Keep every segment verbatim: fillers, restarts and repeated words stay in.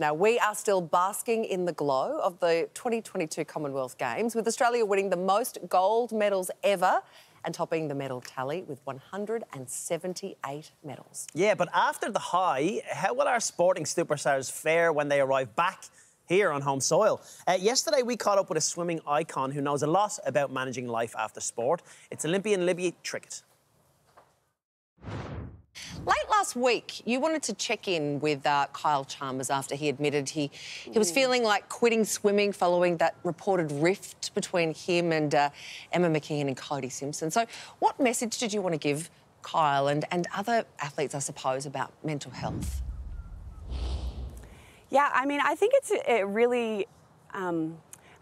Now, we are still basking in the glow of the twenty twenty-two Commonwealth Games, with Australia winning the most gold medals ever and topping the medal tally with one hundred seventy-eight medals. Yeah, but after the high, how will our sporting superstars fare when they arrive back here on home soil? Uh, yesterday, we caught up with a swimming icon who knows a lot about managing life after sport. It's Olympian Libby Trickett. Late last week, you wanted to check in with uh, Kyle Chalmers after he admitted he, he was feeling like quitting swimming following that reported rift between him and uh, Emma McKeon and Cody Simpson. So what message did you want to give Kyle and, and other athletes, I suppose, about mental health? Yeah, I mean, I think it's a really... Um...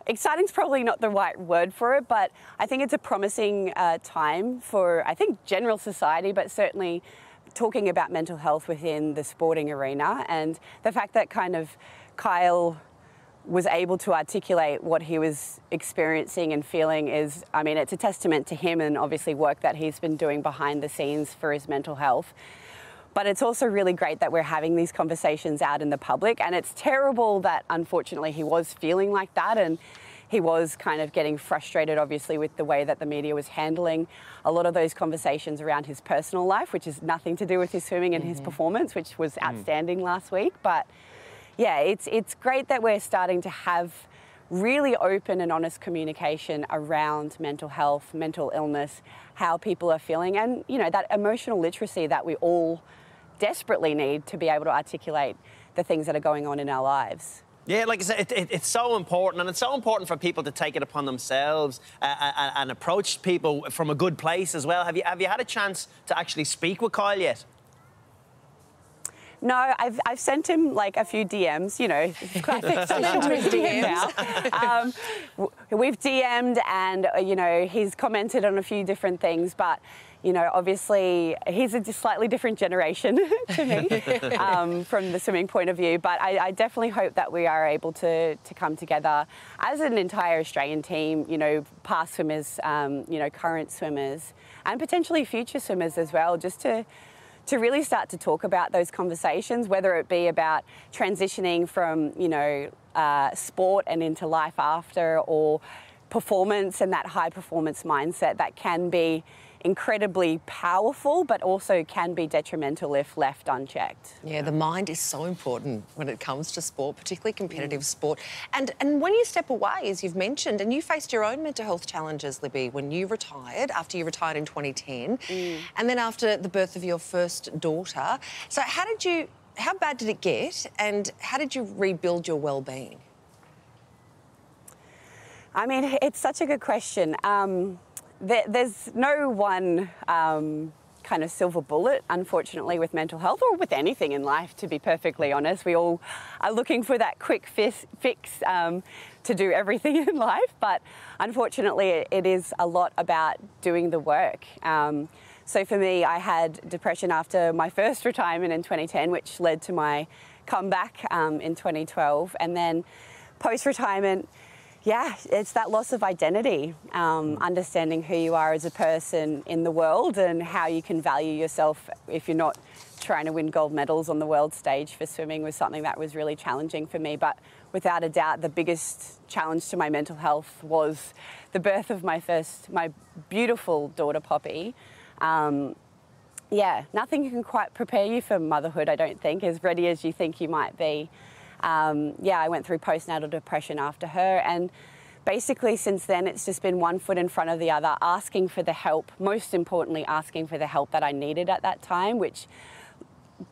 Exciting's probably not the right word for it, but I think it's a promising uh, time for, I think, general society, but certainly talking about mental health within the sporting arena. And the fact that kind of Kyle was able to articulate what he was experiencing and feeling is, I mean, it's a testament to him and obviously work that he's been doing behind the scenes for his mental health. But it's also really great that we're having these conversations out in the public, and it's terrible that, unfortunately, he was feeling like that and he was kind of getting frustrated, obviously, with the way that the media was handling a lot of those conversations around his personal life, which is nothing to do with his swimming and mm-hmm. his performance, which was outstanding mm. last week. But, yeah, it's, it's great that we're starting to have really open and honest communication around mental health, mental illness, how people are feeling, and, you know, that emotional literacy that we all desperately need to be able to articulate the things that are going on in our lives. Yeah, like I said, it, it, it's so important, and it's so important for people to take it upon themselves uh, and, and approach people from a good place as well. Have you, have you had a chance to actually speak with Kyle yet? No, I've, I've sent him, like, a few D Ms, you know. D Ms. Um, we've D M'd and, you know, he's commented on a few different things, but, you know, obviously he's a slightly different generation to me um, from the swimming point of view, but I, I definitely hope that we are able to, to come together as an entire Australian team, you know, past swimmers, um, you know, current swimmers and potentially future swimmers as well, just to... to really start to talk about those conversations, whether it be about transitioning from, you know, uh, sport and into life after, or performance and that high performance mindset that can be incredibly powerful but also can be detrimental if left unchecked. Yeah, the mind is so important when it comes to sport, particularly competitive mm. sport. And, and when you step away, as you've mentioned, and you faced your own mental health challenges, Libby, when you retired, after you retired in twenty ten, mm. and then after the birth of your first daughter. So how did you, how bad did it get, and how did you rebuild your well-being? I mean, it's such a good question. Um, There's no one um, kind of silver bullet, unfortunately, with mental health or with anything in life, to be perfectly honest. We all are looking for that quick fix, fix um, to do everything in life, but unfortunately it is a lot about doing the work. Um, so for me, I had depression after my first retirement in twenty ten, which led to my comeback um, in twenty twelve, and then post-retirement, yeah, it's that loss of identity, um, understanding who you are as a person in the world and how you can value yourself if you're not trying to win gold medals on the world stage for swimming was something that was really challenging for me. But without a doubt, the biggest challenge to my mental health was the birth of my first, my beautiful daughter, Poppy. Um, yeah, nothing can quite prepare you for motherhood, I don't think, as ready as you think you might be. Um, yeah, I went through postnatal depression after her, and basically since then it's just been one foot in front of the other, asking for the help, most importantly asking for the help that I needed at that time, which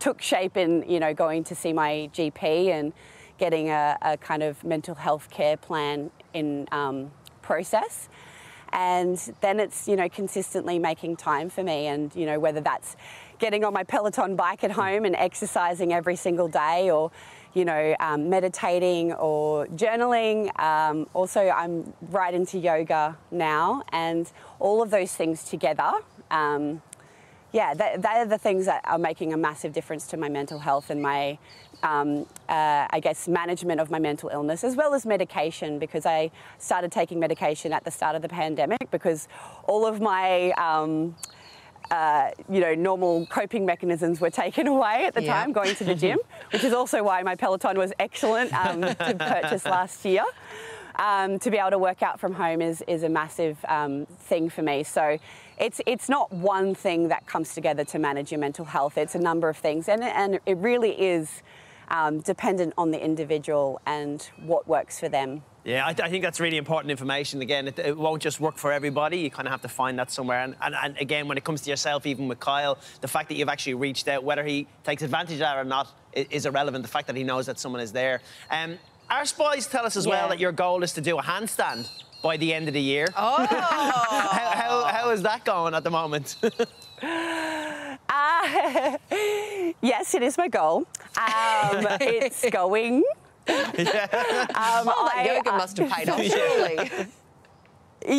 took shape in, you know, going to see my G P and getting a, a kind of mental health care plan in um, process. And then it's, you know, consistently making time for me, and, you know, whether that's getting on my Peloton bike at home and exercising every single day, or, you know, um, meditating or journaling. Um, also, I'm right into yoga now, and all of those things together, um, yeah, that, that are the things that are making a massive difference to my mental health and my, um, uh, I guess, management of my mental illness, as well as medication, because I started taking medication at the start of the pandemic because all of my... Um, uh, you know, normal coping mechanisms were taken away at the yeah. time, going to the gym, which is also why my Peloton was excellent um, to purchase last year. Um, to be able to work out from home is, is a massive um, thing for me. So it's, it's not one thing that comes together to manage your mental health. It's a number of things, and, and it really is um, dependent on the individual and what works for them. Yeah, I, th I think that's really important information. Again, it, it won't just work for everybody. You kind of have to find that somewhere. And, and, and again, when it comes to yourself, even with Kyle, the fact that you've actually reached out, whether he takes advantage of that or not, is, is irrelevant. The fact that he knows that someone is there. Um, Our spies tell us as yeah. well that your goal is to do a handstand by the end of the year. Oh! how, how, how is that going at the moment? uh, yes, it is my goal. Um, it's going. Yeah. Um, All that I, yoga uh, must have paid off, surely. Yeah.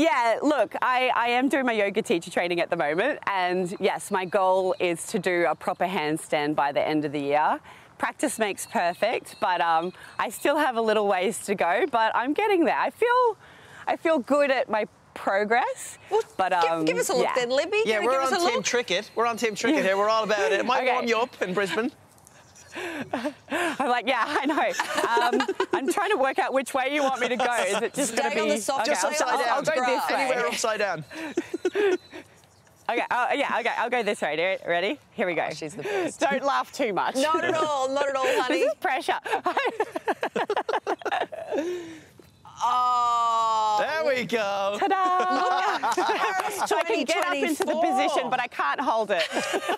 Yeah, look, I, I am doing my yoga teacher training at the moment, and yes, my goal is to do a proper handstand by the end of the year. Practice makes perfect, but um, I still have a little ways to go, but I'm getting there. I feel, I feel good at my progress. Well, but um, give, give us a look yeah. then, Libby. Yeah, Can we're give on us a Team look? Trickett. We're on Team Trickett here. We're all about it. It might okay. warm you up in Brisbane. I'm like, yeah, I know. Um, I'm trying to work out which way you want me to go. Is it just going to be on the soft okay, just upside I'll, down? I'll, I'll go this way. Anywhere upside down. Okay, oh, yeah, okay, I'll go this way. Ready? Here we go. Oh, she's the best. Don't laugh too much. Not at all, not at all, honey. This is pressure. Oh. There we go. Ta-da! So I can get up into the position, but I can't hold it. Yes,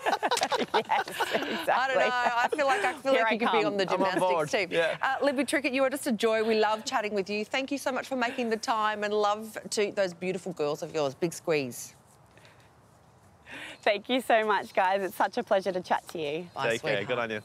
exactly. I don't know. I feel like I feel Here like I you come. could be on the gymnastics team. Yeah. Uh, Libby Trickett, you are just a joy. We love chatting with you. Thank you so much for making the time, and love to those beautiful girls of yours. Big squeeze. Thank you so much, guys. It's such a pleasure to chat to you. Take care. Good on you.